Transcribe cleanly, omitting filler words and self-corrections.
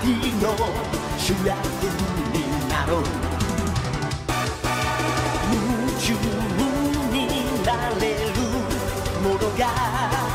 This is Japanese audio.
ティの主役になろう。夢中になれるものが